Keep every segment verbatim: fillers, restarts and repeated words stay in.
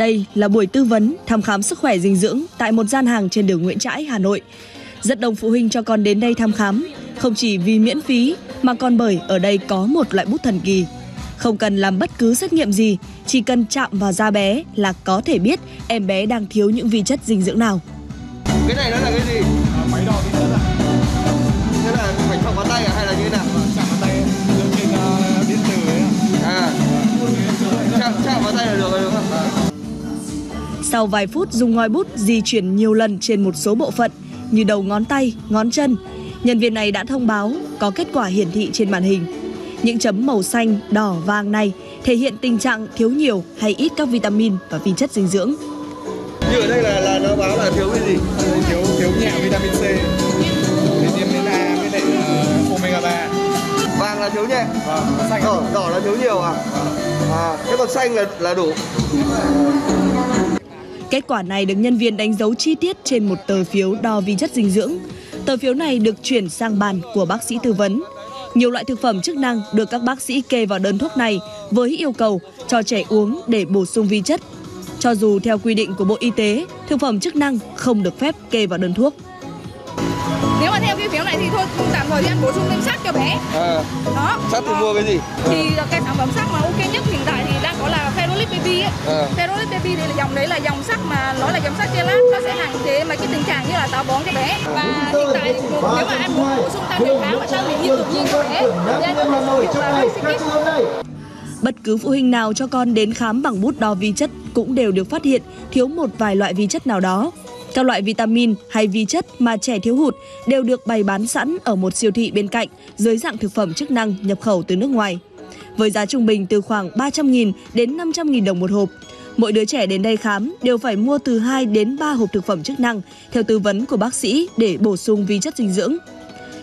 Đây là buổi tư vấn thăm khám sức khỏe dinh dưỡng tại một gian hàng trên đường Nguyễn Trãi, Hà Nội. Rất đông phụ huynh cho con đến đây thăm khám, không chỉ vì miễn phí mà còn bởi ở đây có một loại bút thần kỳ. Không cần làm bất cứ xét nghiệm gì, chỉ cần chạm vào da bé là có thể biết em bé đang thiếu những vi chất dinh dưỡng nào. Cái này nó là cái gì? À, máy đo vi chất à? Thế là phải chạm vào tay à? Hay là như thế nào? Chạm vào tay, dựa trên uh, điện tử ấy. À, chạm, chạm vào tay là được rồi đúng không? À. Sau vài phút dùng ngòi bút di chuyển nhiều lần trên một số bộ phận như đầu ngón tay, ngón chân, nhân viên này đã thông báo có kết quả hiển thị trên màn hình. Những chấm màu xanh, đỏ, vàng này thể hiện tình trạng thiếu nhiều hay ít các vitamin và vi chất dinh dưỡng. Như ở đây là, là nó báo là thiếu cái gì? Thiếu thiếu nhẹ vitamin C, vitamin A với lại omega ba. Vàng là thiếu nhẹ, vâng, xanh đỏ, đỏ là thiếu nhiều à? À, thế còn xanh là là đủ. Kết quả này được nhân viên đánh dấu chi tiết trên một tờ phiếu đo vi chất dinh dưỡng. Tờ phiếu này được chuyển sang bàn của bác sĩ tư vấn. Nhiều loại thực phẩm chức năng được các bác sĩ kê vào đơn thuốc này với yêu cầu cho trẻ uống để bổ sung vi chất. Cho dù theo quy định của Bộ Y tế, thực phẩm chức năng không được phép kê vào đơn thuốc. Nếu mà theo cái phiếu này thì thôi tạm thời thì ăn bổ sung thêm sắt cho bé. À, đó. Sắt thì mua cái gì? Thì cái sản phẩm sắt mà ok nhất hiện tại thì đang có là Perolex baby ấy. À. Perolex baby thì là dòng đấy là dòng sắt mà nó là dòng sắt chelac, nó sẽ hạn chế mà cái tình trạng như là táo bón cho bé. Và hiện tại nếu mà ăn bổ sung tăng đề kháng và tăng miễn dịch tự nhiên cho bé, nên là vaccine. Bất cứ phụ huynh nào cho con đến khám bằng bút đo vi chất cũng đều được phát hiện thiếu một vài loại vi chất nào đó. Các loại vitamin hay vi chất mà trẻ thiếu hụt đều được bày bán sẵn ở một siêu thị bên cạnh dưới dạng thực phẩm chức năng nhập khẩu từ nước ngoài. Với giá trung bình từ khoảng ba trăm nghìn đến năm trăm nghìn đồng một hộp, mỗi đứa trẻ đến đây khám đều phải mua từ hai đến ba hộp thực phẩm chức năng theo tư vấn của bác sĩ để bổ sung vi chất dinh dưỡng.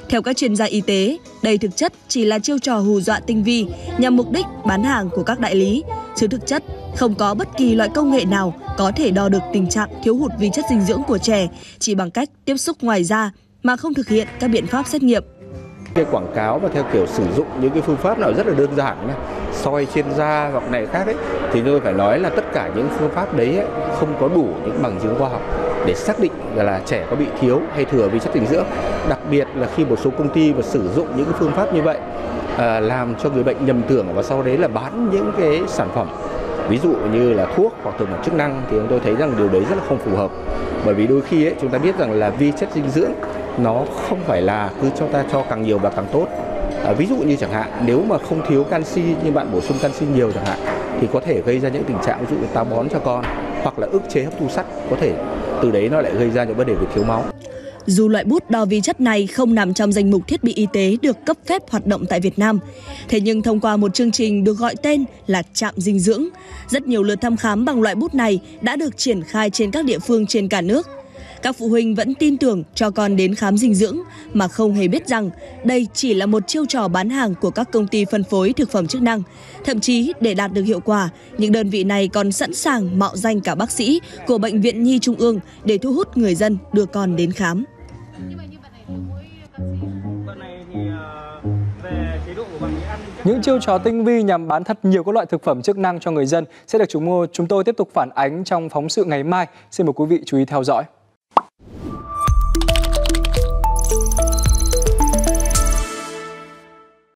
Theo các chuyên gia y tế, đây thực chất chỉ là chiêu trò hù dọa tinh vi nhằm mục đích bán hàng của các đại lý, chứ thực chất không có bất kỳ loại công nghệ nào có thể đo được tình trạng thiếu hụt vi chất dinh dưỡng của trẻ chỉ bằng cách tiếp xúc ngoài da mà không thực hiện các biện pháp xét nghiệm. Cái quảng cáo và theo kiểu sử dụng những cái phương pháp nào rất là đơn giản, soi trên da hoặc này khác ấy, thì tôi phải nói là tất cả những phương pháp đấy ấy, không có đủ những bằng chứng khoa học để xác định là trẻ có bị thiếu hay thừa vi chất dinh dưỡng. Đặc biệt là khi một số công ty mà sử dụng những cái phương pháp như vậy à, làm cho người bệnh nhầm tưởng và sau đấy là bán những cái sản phẩm. Ví dụ như là thuốc hoặc thực phẩm chức năng thì chúng tôi thấy rằng điều đấy rất là không phù hợp. Bởi vì đôi khi ấy, chúng ta biết rằng là vi chất dinh dưỡng nó không phải là cứ chúng ta cho càng nhiều và càng tốt. À, ví dụ như chẳng hạn nếu mà không thiếu canxi nhưng bạn bổ sung canxi nhiều chẳng hạn thì có thể gây ra những tình trạng ví dụ như táo bón cho con hoặc là ức chế hấp thu sắt, có thể từ đấy nó lại gây ra những vấn đề về thiếu máu. Dù loại bút đo vi chất này không nằm trong danh mục thiết bị y tế được cấp phép hoạt động tại Việt Nam, thế nhưng thông qua một chương trình được gọi tên là Trạm Dinh Dưỡng, rất nhiều lượt thăm khám bằng loại bút này đã được triển khai trên các địa phương trên cả nước. Các phụ huynh vẫn tin tưởng cho con đến khám dinh dưỡng mà không hề biết rằng đây chỉ là một chiêu trò bán hàng của các công ty phân phối thực phẩm chức năng. Thậm chí để đạt được hiệu quả, những đơn vị này còn sẵn sàng mạo danh cả bác sĩ của Bệnh viện Nhi Trung ương để thu hút người dân đưa con đến khám. Những chiêu trò tinh vi nhằm bán thật nhiều các loại thực phẩm chức năng cho người dân sẽ được chúng tôi tiếp tục phản ánh trong phóng sự ngày mai. Xin mời quý vị chú ý theo dõi.